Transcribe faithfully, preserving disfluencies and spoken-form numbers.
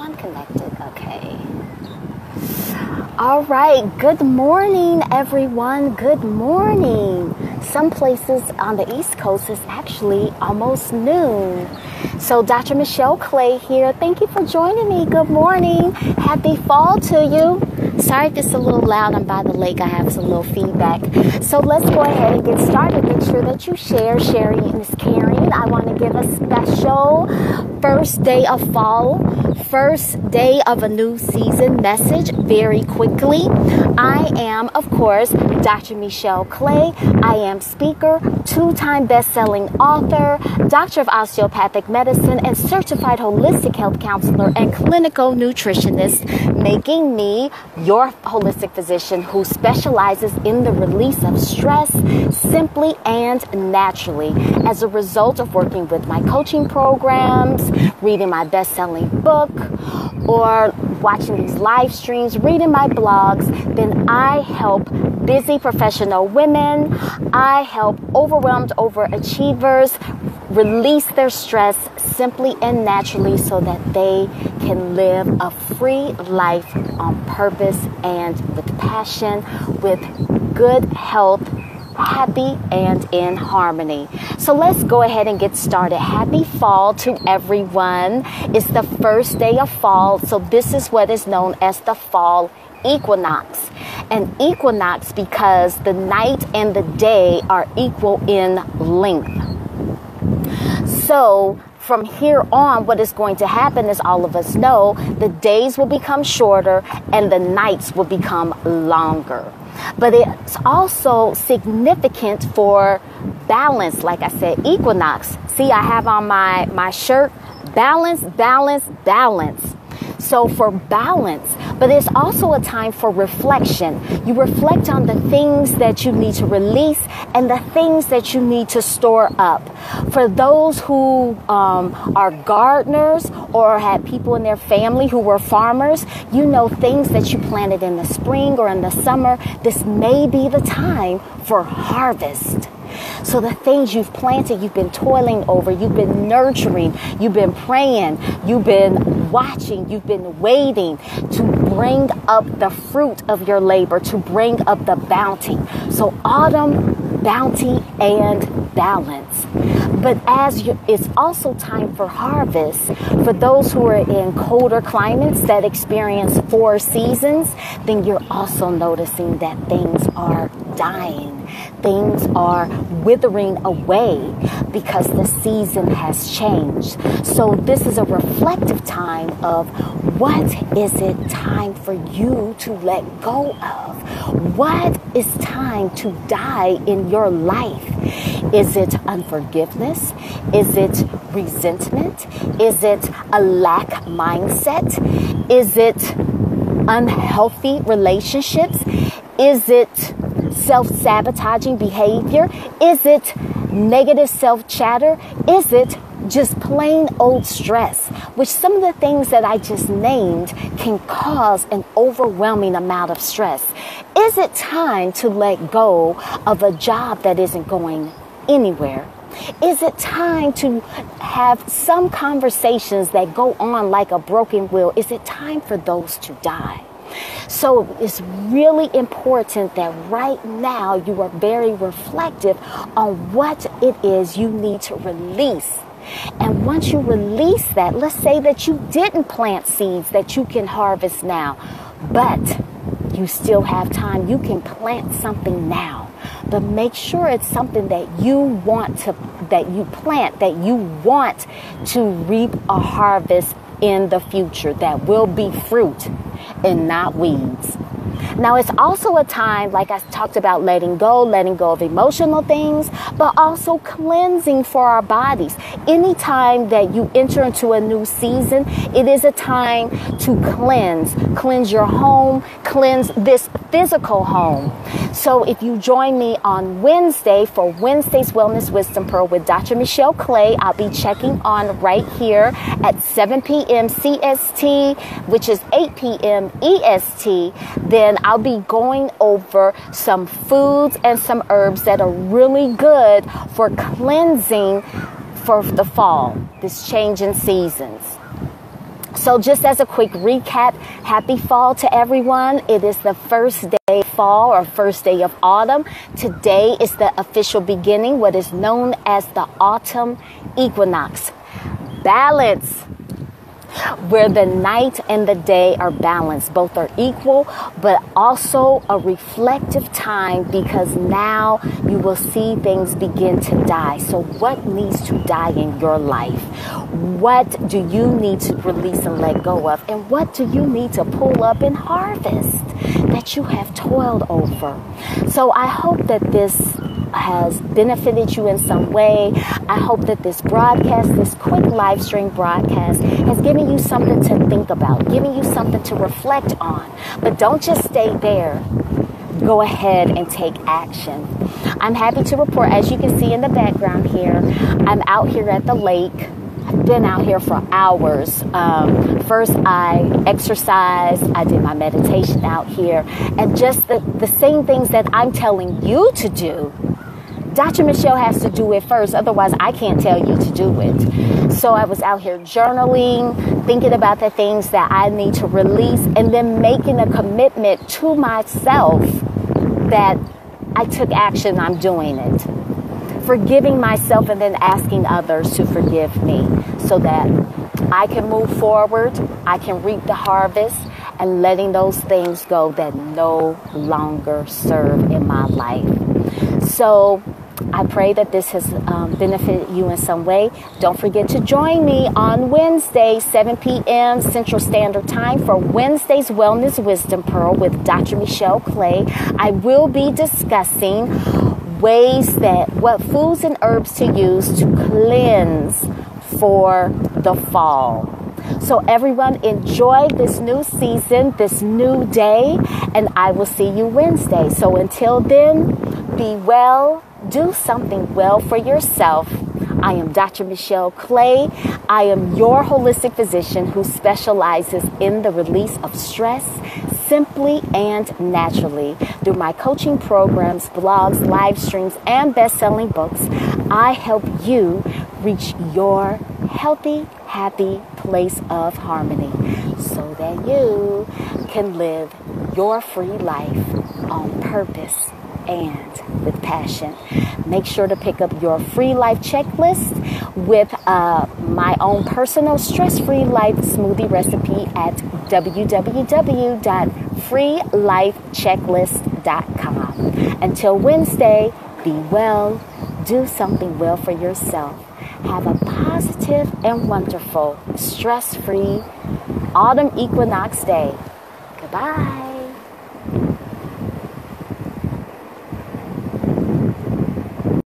Oh, I'm connected. Okay. All right. Good morning, everyone. Good morning. Some places on the East Coast is actually almost noon. So Doctor Michelle Clay here. Thank you for joining me. Good morning. Happy fall to you. Sorry if it's a little loud. I'm by the lake. I have some little feedback. So let's go ahead and get started. Make sure that you share. Sharing is caring. I want to give a special first day of fall, first day of a new season message very quickly. I am, of course, Doctor Michelle Clay. I am speaker, two-time best-selling author, doctor of osteopathic medicine, and certified holistic health counselor and clinical nutritionist, making me your holistic physician who specializes in the release of stress simply and naturally as a result of working with my coaching programs, reading my best-selling book, or watching these live streams, reading my blogs. Then I help busy professional women. I help overwhelmed overachievers release their stress simply and naturally so that they can live a free life on purpose and with passion, with good health, happy and in harmony. So let's go ahead and get started. Happy fall to everyone. It's the first day of fall. So this is what is known as the fall equinox. An equinox because the night and the day are equal in length. So from here on, what is going to happen is all of us know the days will become shorter and the nights will become longer. But it's also significant for balance. Like I said, equinox. See, I have on my, my shirt, balance, balance, balance. So for balance, but it's also a time for reflection. You reflect on the things that you need to release and the things that you need to store up. For those who um, are gardeners or had people in their family who were farmers, you know, things that you planted in the spring or in the summer, this may be the time for harvest. So the things you've planted, you've been toiling over, you've been nurturing, you've been praying, you've been watching, you've been waiting to bring up the fruit of your labor, to bring up the bounty. So autumn, bounty, and balance. But as you, it's also time for harvest. For those who are in colder climates that experience four seasons, then you're also noticing that things are dying. Things are withering away because the season has changed. So this is a reflective time of what is it time for you to let go of? What is time to die in your life? Is it unforgiveness? Is it resentment? Is it a lack mindset? Is it unhealthy relationships? Is it self-sabotaging behavior? Is it negative self-chatter? Is it just plain old stress? Which some of the things that I just named can cause an overwhelming amount of stress. Is it time to let go of a job that isn't going anywhere? Is it time to have some conversations that go on like a broken wheel? Is it time for those to die? So it's really important that right now you are very reflective on what it is you need to release. And once you release that, let's say that you didn't plant seeds that you can harvest now, but you still have time. You can plant something now. But make sure it's something that you want to, that you plant, that you want to reap a harvest in the future that will be fruit and not weeds. Now, it's also a time, like I talked about, letting go, letting go of emotional things, but also cleansing for our bodies. Anytime that you enter into a new season, it is a time to cleanse, cleanse your home, cleanse this physical home. So if you join me on Wednesday for Wednesday's Wellness Wisdom Pearl with Doctor Michelle Clay, I'll be checking on right here at seven p.m. C S T, which is eight p.m. E S T. Then I'll be going over some foods and some herbs that are really good for cleansing for the fall, this change in seasons. So just as a quick recap, happy fall to everyone. It is the first day of fall or first day of autumn. Today is the official beginning, what is known as the autumn equinox. Balance, where the night and the day are balanced. Both are equal, but also a reflective time, because now you will see things begin to die. So what needs to die in your life? What do you need to release and let go of? And what do you need to pull up and harvest that you have toiled over? So I hope that this has benefited you in some way. I hope that this broadcast, this quick live stream broadcast, has given you something to think about, giving you something to reflect on. But don't just stay there. Go ahead and take action. I'm happy to report, as you can see in the background here, I'm out here at the lake. I've been out here for hours. Um, first, I exercised. I did my meditation out here. And just the, the same things that I'm telling you to do, Doctor Michelle has to do it first, otherwise I can't tell you to do it. So I was out here journaling, thinking about the things that I need to release, and then making a commitment to myself that I took action, I'm doing it. Forgiving myself and then asking others to forgive me so that I can move forward, I can reap the harvest, and letting those things go that no longer serve in my life. So I pray that this has um, benefited you in some way. Don't forget to join me on Wednesday, seven p m Central Standard Time, for Wednesday's Wellness Wisdom Pearl with Doctor Michelle Clay. I will be discussing ways that, what foods and herbs to use to cleanse for the fall. So everyone, enjoy this new season, this new day, and I will see you Wednesday. So until then, be well, do something well for yourself. I am Doctor Michelle Clay. I am your holistic physician who specializes in the release of stress simply and naturally. Through my coaching programs, blogs, live streams, and best-selling books, I help you reach your healthy, happy place of harmony so that you can live your free life on purpose and with passion. Make sure to pick up your free life checklist with uh, my own personal stress-free life smoothie recipe at w w w dot free life checklist dot com. Until Wednesday, be well, do something well for yourself. Have a positive and wonderful, stress-free autumn equinox day. Goodbye.